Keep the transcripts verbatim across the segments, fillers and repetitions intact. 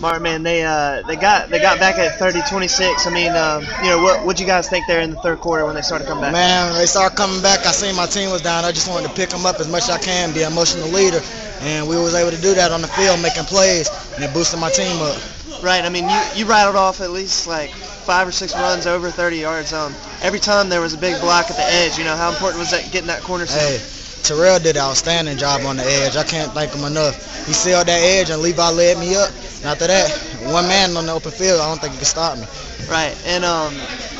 Martin, man, they uh, they got they got back at thirty twenty-six. I mean, um, you know, what what you guys think there in the third quarter when they started coming back? Man, they started coming back. I seen my team was down. I just wanted to pick them up as much as I can, be an emotional leader, and we was able to do that on the field, making plays, and it boosted my team up. Right. I mean, you you rattled off at least like five or six runs over thirty yards. Um, every time there was a big block at the edge. You know, how important was that getting that corner set? Hey. Terrell did an outstanding job on the edge. I can't thank him enough. He sealed that edge, and Levi led me up. And after that, one man on the open field, I don't think he could stop me. Right, and um,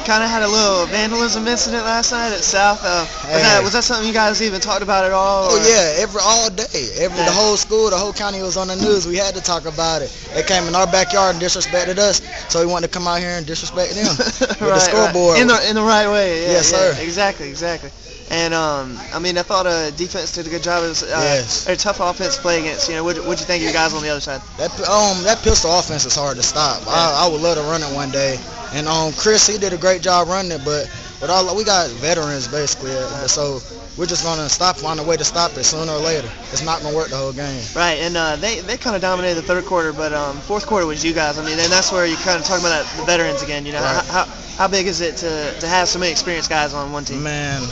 kind of had a little vandalism incident last night at South. Uh, was, hey. that, was that something you guys even talked about at all? Oh, or? yeah, every all day. Every yeah. The whole school, the whole county was on the news. We had to talk about it. They came in our backyard and disrespected us, so we wanted to come out here and disrespect them with right, the scoreboard. Right. In, the, in the right way. Yeah, yes, yeah, sir. Exactly, exactly. And, um, I mean, I thought uh, defense did a good job. It was uh, yes. a tough offense to play against. You know, what would you think of your guys on the other side? That um, that pistol offense is hard to stop. Yeah. I, I would love to run it one day. And um, Chris, he did a great job running it, but with all, we got veterans, basically. Right. So we're just going to stop, find a way to stop it sooner or later. It's not going to work the whole game. Right, and uh, they, they kind of dominated the third quarter, but um, fourth quarter was you guys. I mean, and that's where you're kind of talking about that, the veterans again. You know, right. how, how, how big is it to, to have so many experienced guys on one team? Man.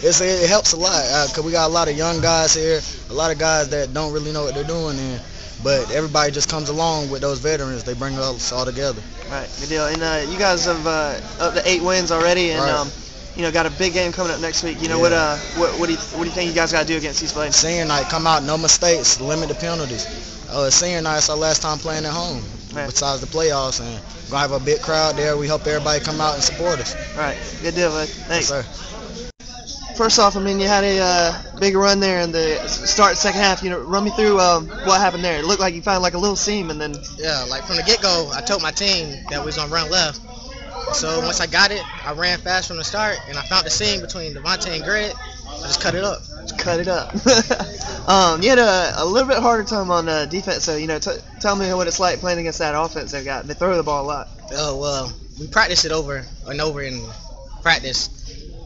It's, it helps a lot because uh, we got a lot of young guys here, a lot of guys that don't really know what they're doing, and but everybody just comes along with those veterans. They bring us all together. Right, good deal. And uh, you guys have uh, up to eight wins already, and right. um, you know, got a big game coming up next week. You know yeah. what? Uh, what, what do you what do you think you guys got to do against East Bladen? Senior night, come out, no mistakes, limit the penalties. Uh, senior night, it's our last time playing at home. Right. Besides the playoffs, and we're gonna have a big crowd there. We hope everybody come out and support us. All right, good deal, bud. Thanks, yes, sir. First off, I mean, you had a uh, big run there in the start second half. You know, run me through um, what happened there. It looked like you found like a little seam, and then yeah, like from the get-go, I told my team that we was gonna run left. So once I got it, I ran fast from the start, and I found the seam between Devontae and Greg. I just cut it up. Just cut it up. um, you had a, a little bit harder time on uh, defense, so you know, t tell me what it's like playing against that offense they've got. They throw the ball a lot. Oh well, we practiced it over and over in practice.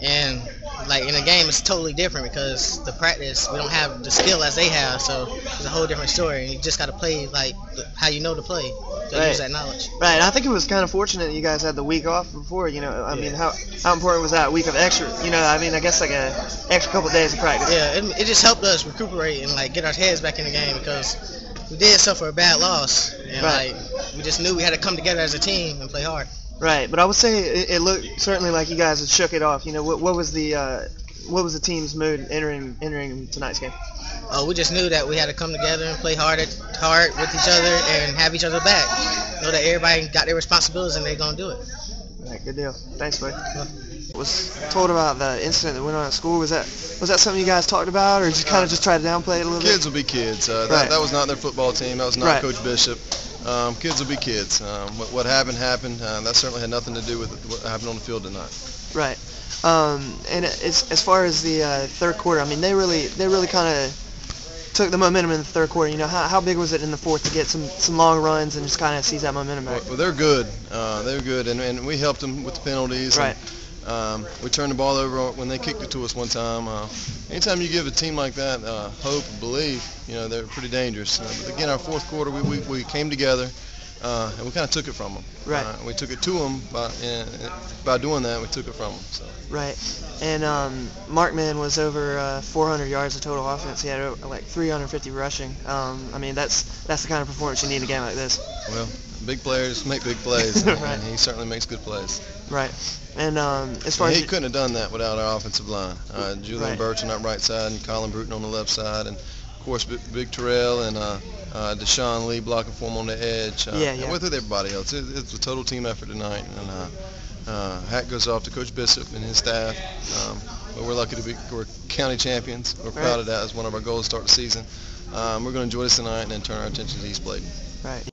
And like in the game, it's totally different because the practice, we don't have the skill as they have, so it's a whole different story. You just got to play like how you know to play. So right. Use that knowledge. Right. I think it was kind of fortunate that you guys had the week off before. You know, I yeah. mean, how how important was that week of extra? You know, I mean, I guess like a extra couple of days of practice. Yeah, it, it just helped us recuperate and like get our heads back in the game because we did suffer a bad loss, and right. like we just knew we had to come together as a team and play hard. Right, but I would say it, it looked certainly like you guys had shook it off. You know, what, what was the uh, what was the team's mood entering entering tonight's game? Uh, we just knew that we had to come together and play hard at, hard with each other and have each other back. Know that everybody got their responsibilities and they're gonna do it. All right, good deal. Thanks, buddy. Huh. Was told about the incident that went on at school. Was that was that something you guys talked about, or did you kind of just try to downplay it a little kids bit? Kids will be kids. Uh, that, right. that was not their football team. That was not right. Coach Bishop. Um, kids will be kids. Um, what, what happened happened. Uh, that certainly had nothing to do with what happened on the field tonight. Right. Um, and as as far as the uh, third quarter, I mean, they really they really kind of took the momentum in the third quarter. You know, how how big was it in the fourth to get some some long runs and just kind of seize that momentum back? Well, well they're good. Uh, they're good, and and we helped them with the penalties. Right. And, Um, we turned the ball over when they kicked it to us one time. Uh, anytime you give a team like that uh, hope, belief, you know, they're pretty dangerous. Uh, but again, our fourth quarter, we, we, we came together, uh, and we kind of took it from them. Right. Uh, we took it to them by, and by doing that. We took it from them. So. Right. And um, Markman was over uh, four hundred yards of total offense. He had over, like three hundred fifty rushing. Um, I mean, that's that's the kind of performance you need in a game like this. Well, big players make big plays, and, right. and he certainly makes good plays. Right. And um, as far and as he couldn't have done that without our offensive line. Uh, Julian right. Birch on that right side, and Colin Bruton on the left side, and of course B Big Terrell and uh, uh, Deshaun Lee blocking for him on the edge. Uh, yeah, yeah. And with everybody else, it, it's a total team effort tonight. And uh, uh, hat goes off to Coach Bishop and his staff. Um, but we're lucky to be we're county champions. We're proud right. of that. It's one of our goals to start the season. Um, we're going to enjoy this tonight and then turn our attention to East Bladen. Right.